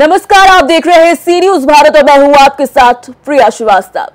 नमस्कार, आप देख रहे हैं सी न्यूज भारत और मैं हूं आपके साथ प्रिया श्रीवास्तव।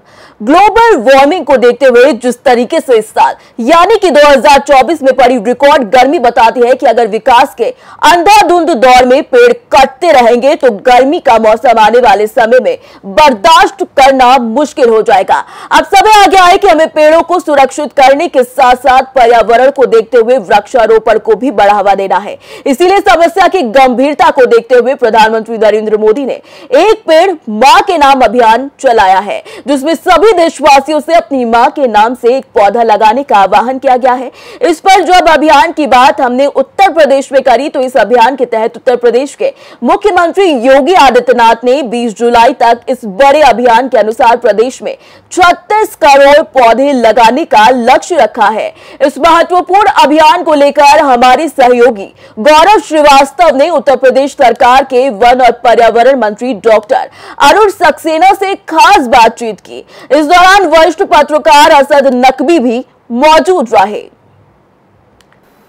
ग्लोबल वार्मिंग को देखते हुए जिस तरीके से इस साल यानी कि 2024 में पड़ी रिकॉर्ड गर्मी बताती है कि अगर विकास के अंधाधुंध दौर में पेड़ कटते रहेंगे तो गर्मी का मौसम आने वाले समय में बर्दाश्त करना मुश्किल हो जाएगा। अब समय आ गया है कि हमें पेड़ों को सुरक्षित करने के साथ साथ पर्यावरण को देखते हुए वृक्षारोपण को भी बढ़ावा देना है। इसीलिए समस्या की गंभीरता को देखते हुए प्रधानमंत्री नरेंद्र मोदी ने एक पेड़ मां के नाम अभियान चलाया है, जिसमें सभी देशवासियों से अपनी मां के नाम से एक पौधा लगाने का आह्वान किया गया है। इस पर जब अभियान की बात हमने उत्तर प्रदेश में करी तो इस अभियान के तहत उत्तर प्रदेश के मुख्यमंत्री योगी आदित्यनाथ ने 20 जुलाई तक इस बड़े अभियान के अनुसार प्रदेश में 36 करोड़ पौधे लगाने का लक्ष्य रखा है। इस महत्वपूर्ण अभियान को लेकर हमारे सहयोगी गौरव श्रीवास्तव ने उत्तर प्रदेश सरकार के वन और पर्यावरण मंत्री डॉक्टर अरुण सक्सेना से खास बातचीत की। इस दौरान वरिष्ठ पत्रकार असद नकवी भी मौजूद रहे।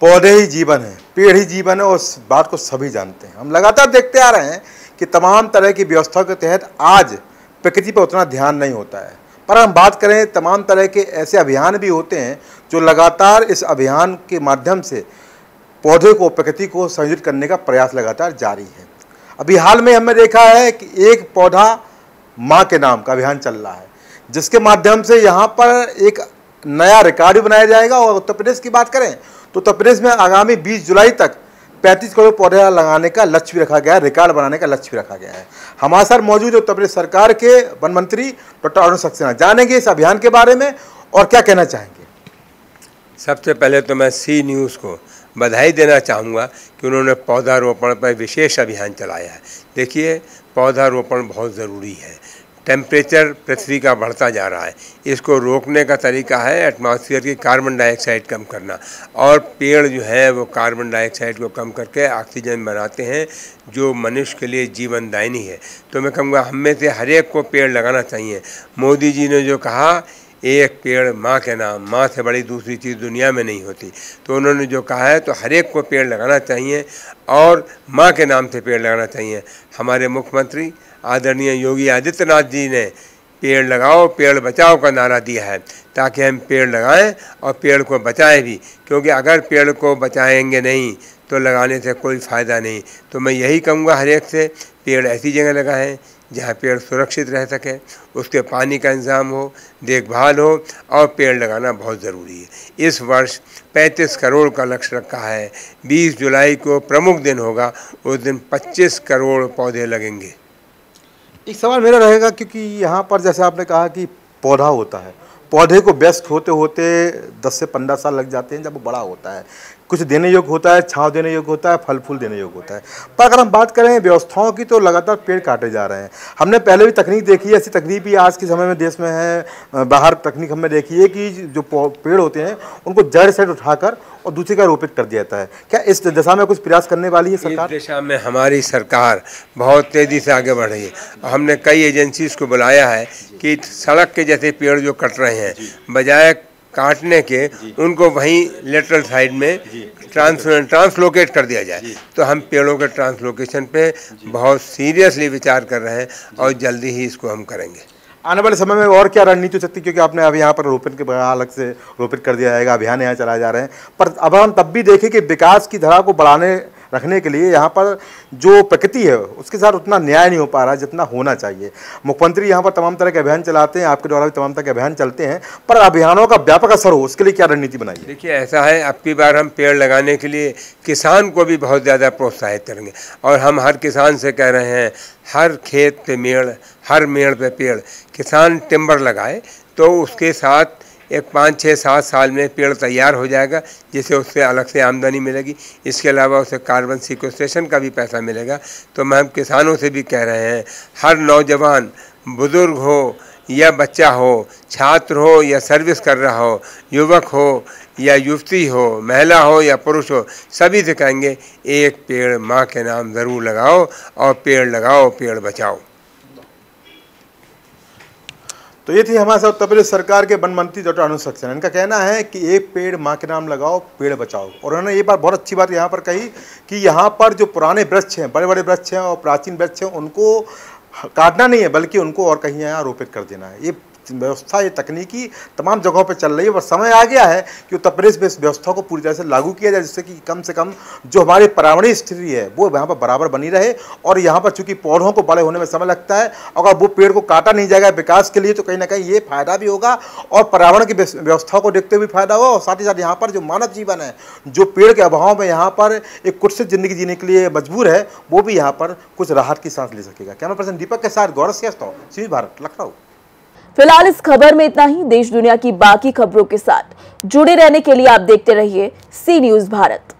पौधे ही जीवन है, पेड़ ही जीवन है और इस बात को सभी जानते हैं। हम लगातार देखते आ रहे हैं कि तमाम तरह की व्यवस्था के तहत आज प्रकृति पर उतना ध्यान नहीं होता है, पर हम बात करें तमाम तरह के ऐसे अभियान भी होते हैं जो लगातार इस अभियान के माध्यम से पौधे को, प्रकृति को संयोजित करने का प्रयास लगातार जारी है। अभी हाल में हमने देखा है कि एक पौधा माँ के नाम का अभियान चल रहा है, जिसके माध्यम से यहाँ पर एक नया रिकॉर्ड भी बनाया जाएगा। और उत्तर प्रदेश की बात करें तो उत्तर प्रदेश में आगामी 20 जुलाई तक 35 करोड़ पौधे लगाने का लक्ष्य भी रखा गया है, रिकॉर्ड बनाने का लक्ष्य भी रखा गया है। हमारे साथ मौजूद उत्तर प्रदेश सरकार के वन मंत्री डॉक्टर अरुण सक्सेना, जानेंगे इस अभियान के बारे में और क्या कहना चाहेंगे। सबसे पहले तो मैं सी न्यूज़ को बधाई देना चाहूँगा कि उन्होंने पौधारोपण पर विशेष अभियान चलाया है। देखिए, पौधारोपण बहुत ज़रूरी है। टेम्परेचर पृथ्वी का बढ़ता जा रहा है, इसको रोकने का तरीका है एटमॉस्फेयर की कार्बन डाइऑक्साइड कम करना, और पेड़ जो है वो कार्बन डाइऑक्साइड को कम करके ऑक्सीजन बनाते हैं जो मनुष्य के लिए जीवनदायिनी है। तो मैं कहूँगा हम में से हर एक को पेड़ लगाना चाहिए। मोदी जी ने जो कहा, एक पेड़ माँ के नाम, माँ से बड़ी दूसरी चीज़ दुनिया में नहीं होती, तो उन्होंने जो कहा है तो हर एक को पेड़ लगाना चाहिए और माँ के नाम से पेड़ लगाना चाहिए। हमारे मुख्यमंत्री आदरणीय योगी आदित्यनाथ जी ने पेड़ लगाओ पेड़ बचाओ का नारा दिया है, ताकि हम पेड़ लगाएं और पेड़ को बचाएं भी, क्योंकि अगर पेड़ को बचाएंगे नहीं तो लगाने से कोई फ़ायदा नहीं। तो मैं यही कहूँगा हर एक से पेड़ ऐसी जगह लगाएं जहाँ पेड़ सुरक्षित रह सके, उसके पानी का इंतजाम हो, देखभाल हो, और पेड़ लगाना बहुत ज़रूरी है। इस वर्ष 35 करोड़ का लक्ष्य रखा है। 20 जुलाई को प्रमुख दिन होगा, उस दिन 25 करोड़ पौधे लगेंगे। एक सवाल मेरा रहेगा, क्योंकि यहाँ पर जैसे आपने कहा कि पौधा होता है, पौधे को व्यस्त होते होते 10 से 15 साल लग जाते हैं। जब वो बड़ा होता है, कुछ देने योग्य होता है, छांव देने योग्य होता है, फल फूल देने योग्य होता है। पर अगर हम बात करें व्यवस्थाओं की तो लगातार पेड़ काटे जा रहे हैं। हमने पहले भी तकनीक देखी है, ऐसी तकनीक भी आज के समय में देश में है, बाहर तकनीक हमने देखी है कि जो पेड़ होते हैं उनको जड़ से उठाकर और दूसरे का रोपित कर दिया जाता है। क्या इस दिशा में कुछ प्रयास करने वाली है सरकार? इस दिशा में हमारी सरकार बहुत तेज़ी से आगे बढ़ रही है। हमने कई एजेंसीज़ को बुलाया है कि सड़क के जैसे पेड़ जो कट रहे हैं, बजाय काटने के उनको वहीं लेटरल साइड में ट्रांसलोकेट कर दिया जाए। तो हम पेड़ों के ट्रांसलोकेशन पे बहुत सीरियसली विचार कर रहे हैं और जल्दी ही इसको हम करेंगे। आने वाले समय में और क्या रणनीति हो सकती है, क्योंकि आपने अब यहाँ पर रोपण के बगैर अलग से रोपित कर दिया जाएगा, अभियान यहाँ चलाए जा रहे हैं, पर अब हम तब भी देखें कि विकास की धारा को बढ़ाने रखने के लिए यहाँ पर जो प्रकृति है उसके साथ उतना न्याय नहीं हो पा रहा है जितना होना चाहिए। मुख्यमंत्री यहाँ पर तमाम तरह के अभियान चलाते हैं, आपके द्वारा भी तमाम तरह के अभियान चलते हैं, पर अभियानों का व्यापक असर हो उसके लिए क्या रणनीति बनाई? देखिए, ऐसा है अब की बार हम पेड़ लगाने के लिए किसान को भी बहुत ज़्यादा प्रोत्साहित करेंगे, और हम हर किसान से कह रहे हैं हर खेत पे मेड़, हर मेड़ पे पेड़। किसान टिम्बर लगाए तो उसके साथ एक 5-6-7 साल में पेड़ तैयार हो जाएगा, जिसे उससे अलग से आमदनी मिलेगी। इसके अलावा उसे कार्बन सिक्वेस्ट्रेशन का भी पैसा मिलेगा। तो हम किसानों से भी कह रहे हैं हर नौजवान, बुज़ुर्ग हो या बच्चा हो, छात्र हो या सर्विस कर रहा हो, युवक हो या युवती हो, महिला हो या पुरुष हो, सभी से कहेंगे एक पेड़ माँ के नाम ज़रूर लगाओ और पेड़ बचाओ। तो ये थी हमारे साथ उत्तर प्रदेश सरकार के वन मंत्री डॉक्टर अरुण सक्सेना। इनका कहना है कि एक पेड़ माँ के नाम लगाओ, पेड़ बचाओ। और उन्होंने ये बात बहुत अच्छी बात यहाँ पर कही कि यहाँ पर जो पुराने वृक्ष हैं, बड़े बड़े वृक्ष हैं और प्राचीन वृक्ष हैं, उनको काटना नहीं है बल्कि उनको और कहीं यहाँ रोपित कर देना है। ये व्यवस्था, ये तकनीकी तमाम जगहों पर चल रही है और समय आ गया है कि उत्तर प्रदेश में इस व्यवस्था को पूरी तरह से लागू किया जाए, जिससे कि कम से कम जो हमारी पर्यावरणीय स्थिति है वो यहाँ पर बराबर बनी रहे। और यहाँ पर चूंकि पौधों को बड़े होने में समय लगता है, अगर वो पेड़ को काटा नहीं जाएगा विकास के लिए तो कहीं ना कहीं ये फायदा भी होगा और पर्यावरण की व्यवस्था को देखते हुए फायदा होगा। और साथ ही साथ यहाँ पर जो मानव जीवन है, जो पेड़ के अभाव में यहाँ पर एक कुत्सित जिंदगी जीने के लिए मजबूर है, वो भी यहाँ पर कुछ राहत की सांस ले सकेगा। कैमरा पर्सन दीपक के साथ गौरव श्रीवास्तव, सी न्यूज़ भारत, लखनऊ। फिलहाल इस खबर में इतना ही। देश दुनिया की बाकी खबरों के साथ जुड़े रहने के लिए आप देखते रहिए सी न्यूज़ भारत।